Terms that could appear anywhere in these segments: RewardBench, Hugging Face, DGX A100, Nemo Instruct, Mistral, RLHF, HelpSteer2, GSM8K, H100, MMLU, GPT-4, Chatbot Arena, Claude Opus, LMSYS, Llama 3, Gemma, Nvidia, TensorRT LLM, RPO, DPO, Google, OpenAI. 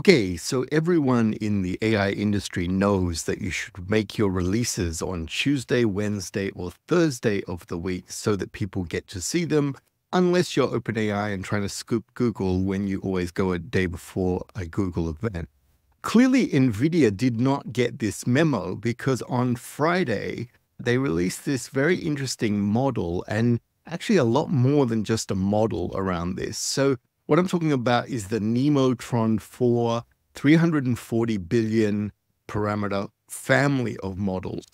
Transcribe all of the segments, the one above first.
Okay, so everyone in the AI industry knows that you should make your releases on Tuesday, Wednesday, or Thursday of the week so that people get to see them, unless you're OpenAI and trying to scoop Google when you always go a day before a Google event. Clearly, Nvidia did not get this memo because on Friday, they released this very interesting model and actually a lot more than just a model around this. So what I'm talking about is the Nemotron 4 340 billion parameter family of models.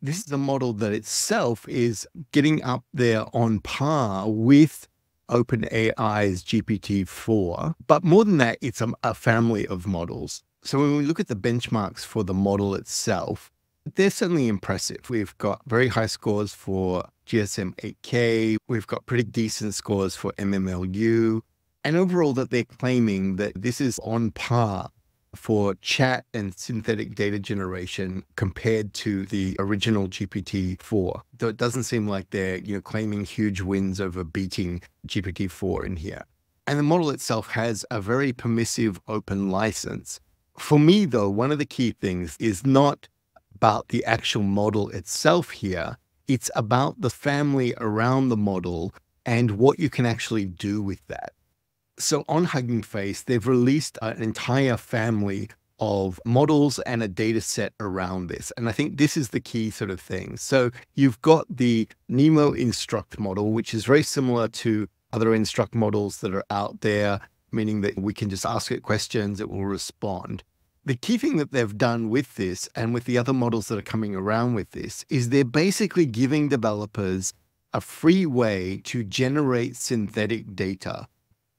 This is a model that itself is getting up there on par with OpenAI's GPT-4. But more than that, it's a family of models. So when we look at the benchmarks for the model itself, they're certainly impressive. We've got very high scores for GSM8K. We've got pretty decent scores for MMLU. And overall, that they're claiming that this is on par for chat and synthetic data generation compared to the original GPT-4. Though it doesn't seem like they're claiming huge wins over beating GPT-4 in here. And the model itself has a very permissive open license. For me, though, one of the key things is not about the actual model itself here. It's about the family around the model and what you can actually do with that. So on Hugging Face, they've released an entire family of models and a data set around this. And I think this is the key sort of thing. So you've got the Nemo Instruct model, which is very similar to other Instruct models that are out there, meaning that we can just ask it questions, it will respond. The key thing that they've done with this and with the other models that are coming around with this is they're basically giving developers a free way to generate synthetic data.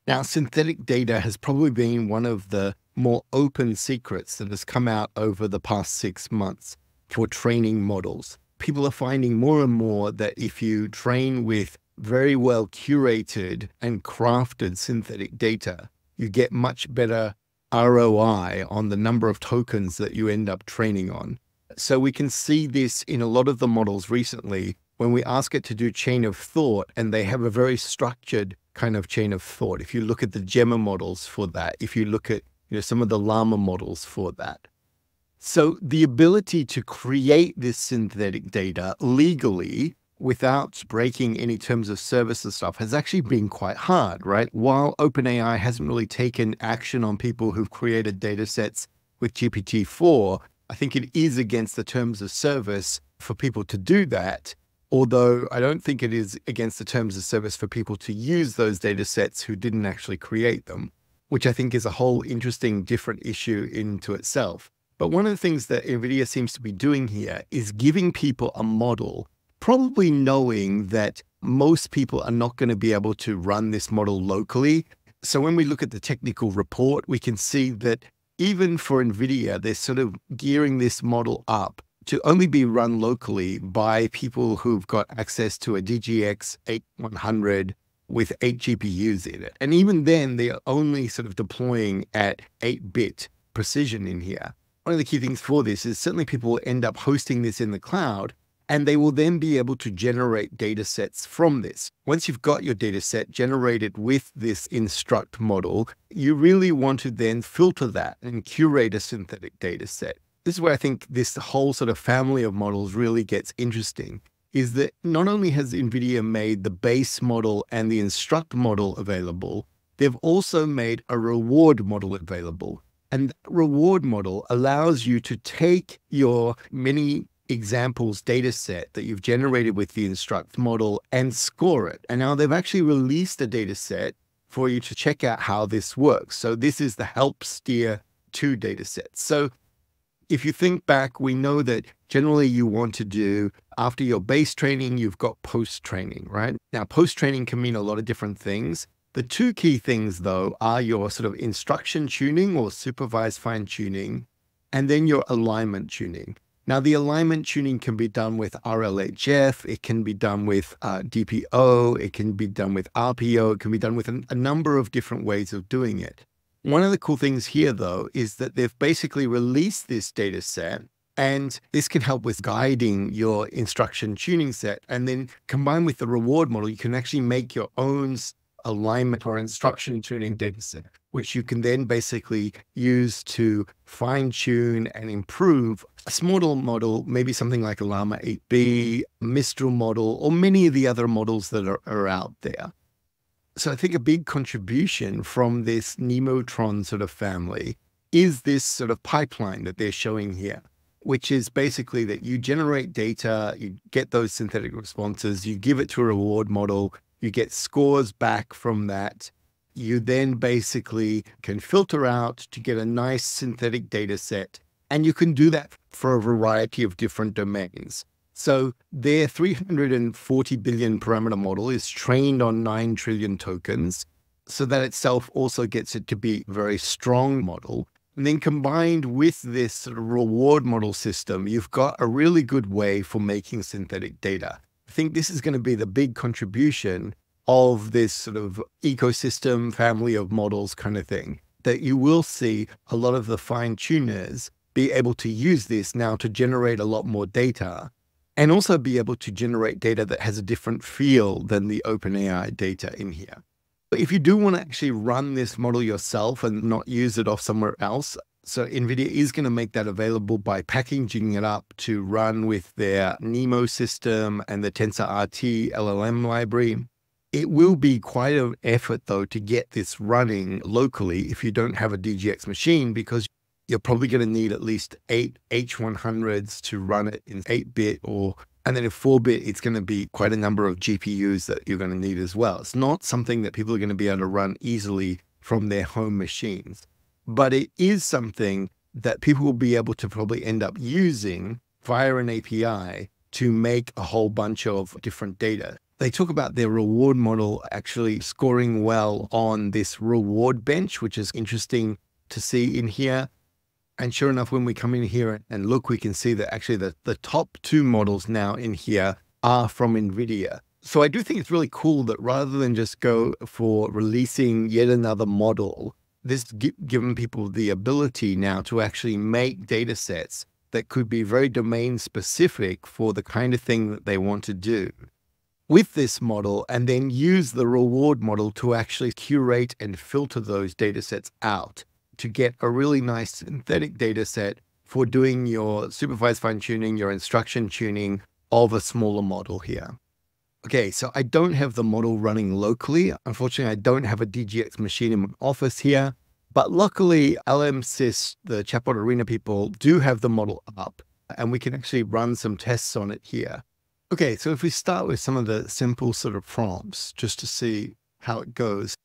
Now, synthetic data has probably been one of the more open secrets that has come out over the past 6 months for training models. People are finding more and more that if you train with very well curated and crafted synthetic data, you get much better ROI on the number of tokens that you end up training on. So we can see this in a lot of the models recently when we ask it to do chain of thought, and they have a very structured kind of chain of thought. If you look at the Gemma models for that, if you look at some of the Llama models for that. So the ability to create this synthetic data legally without breaking any terms of service and stuff has actually been quite hard, right? While OpenAI hasn't really taken action on people who've created data sets with GPT-4, I think it is against the terms of service for people to do that. Although I don't think it is against the terms of service for people to use those data sets who didn't actually create them, which I think is a whole interesting, different issue into itself. But one of the things that NVIDIA seems to be doing here is giving people a model, probably knowing that most people are not going to be able to run this model locally. So when we look at the technical report, we can see that even for NVIDIA, they're sort of gearing this model up to only be run locally by people who've got access to a DGX A100 with 8 GPUs in it. And even then, they are only sort of deploying at 8-bit precision in here. One of the key things for this is certainly people will end up hosting this in the cloud, and they will then be able to generate data sets from this. Once you've got your data set generated with this Instruct model, you really want to then filter that and curate a synthetic data set. This is where I think this whole sort of family of models really gets interesting, is that not only has NVIDIA made the base model and the Instruct model available, they've also made a reward model available. And that reward model allows you to take your many examples data set that you've generated with the Instruct model and score it. And now they've actually released a data set for you to check out how this works. So this is the HelpSteer2 data set. So if you think back, we know that generally you want to do, after your base training, you've got post-training, right? Now, post-training can mean a lot of different things. The two key things, though, are your sort of instruction tuning or supervised fine-tuning, and then your alignment tuning. Now, the alignment tuning can be done with RLHF, it can be done with DPO, it can be done with RPO, it can be done with a number of different ways of doing it. One of the cool things here, though, is that they've basically released this data set, and this can help with guiding your instruction tuning set. And then combined with the reward model, you can actually make your own alignment or instruction tuning data set, which you can then basically use to fine tune and improve a smaller model, maybe something like a Llama 8B, Mistral model, or many of the other models that are out there. So I think a big contribution from this Nemotron sort of family is this sort of pipeline that they're showing here, which is basically that you generate data, you get those synthetic responses, you give it to a reward model, you get scores back from that. You then basically can filter out to get a nice synthetic data set. And you can do that for a variety of different domains. So their 340 billion parameter model is trained on 9 trillion tokens. So that itself also gets it to be a very strong model. And then combined with this sort of reward model system, you've got a really good way for making synthetic data. I think this is going to be the big contribution of this sort of ecosystem, family of models kind of thing, that you will see a lot of the fine tuners be able to use this now to generate a lot more data and also be able to generate data that has a different feel than the OpenAI data in here. But if you do want to actually run this model yourself and not use it off somewhere else, so NVIDIA is going to make that available by packaging it up to run with their Nemo system and the TensorRT LLM library. It will be quite an effort, though, to get this running locally if you don't have a DGX machine, because you're probably going to need at least 8 H100s to run it in 8-bit, and then in 4-bit, it's going to be quite a number of GPUs that you're going to need as well. It's not something that people are going to be able to run easily from their home machines. But it is something that people will be able to probably end up using via an API to make a whole bunch of different data. They talk about their reward model actually scoring well on this reward bench, which is interesting to see in here. And sure enough, when we come in here and look, we can see that actually the top 2 models now in here are from NVIDIA. So I do think it's really cool that rather than just go for releasing yet another model, this given people the ability now to actually make data sets that could be very domain specific for the kind of thing that they want to do with this model, and then use the reward model to actually curate and filter those data sets out to get a really nice synthetic data set for doing your supervised fine tuning, your instruction tuning of a smaller model here. Okay, so I don't have the model running locally. Unfortunately, I don't have a DGX machine in my office here, but luckily LMSys, the Chatbot Arena people, do have the model up and we can actually run some tests on it here. Okay, so if we start with some of the simple sort of prompts just to see how it goes.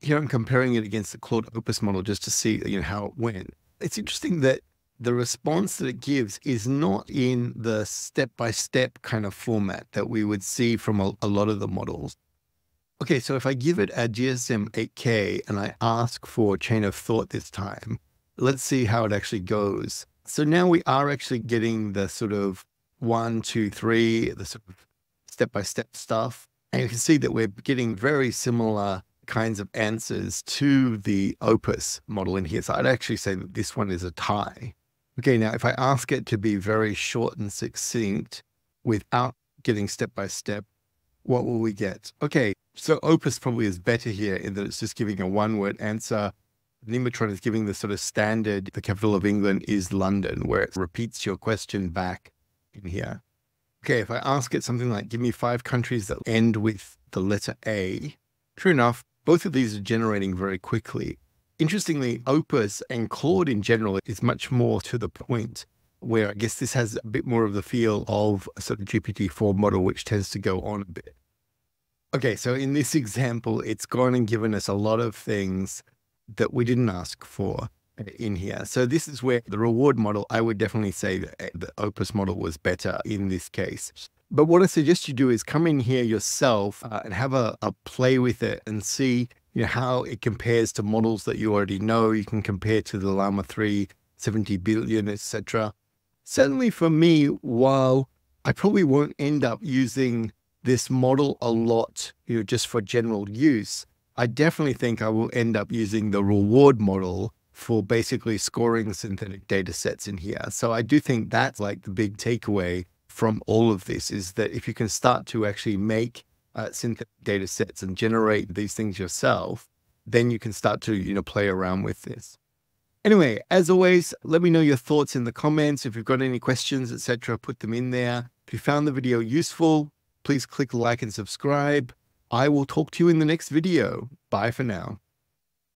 Here I'm comparing it against the Claude Opus model just to see how it went. It's interesting that the response that it gives is not in the step-by-step kind of format that we would see from a lot of the models. Okay, so if I give it a GSM8K and I ask for chain of thought this time, let's see how it actually goes. So now we are actually getting the sort of 1, 2, 3, the sort of step-by-step stuff. And you can see that we're getting very similar kinds of answers to the Opus model in here. So I'd actually say that this one is a tie. Okay, now if I ask it to be very short and succinct without getting step-by-step, what will we get? Okay, so Opus probably is better here in that it's just giving a one-word answer. Nemotron is giving the sort of standard, the capital of England is London, where it repeats your question back in here. Okay, if I ask it something like, give me 5 countries that end with the letter A, true enough, both of these are generating very quickly. Interestingly, Opus and Claude in general is much more to the point, where I guess this has a bit more of the feel of a sort of GPT-4 model, which tends to go on a bit. Okay, so in this example, it's gone and given us a lot of things that we didn't ask for in here. So this is where the reward model, I would definitely say that the Opus model was better in this case. But what I suggest you do is come in here yourself and have a play with it and see how it compares to models that you already know. You can compare to the Llama 3, 70 billion, etc. Certainly for me, while I probably won't end up using this model a lot, just for general use, I definitely think I will end up using the reward model for basically scoring synthetic data sets in here. So I do think that's like the big takeaway from all of this, is that if you can start to actually make synthetic data sets and generate these things yourself, then you can start to, play around with this. Anyway, as always, let me know your thoughts in the comments. If you've got any questions, etc., put them in there. If you found the video useful, please click like and subscribe. I will talk to you in the next video. Bye for now.